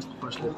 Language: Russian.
подписку пошли.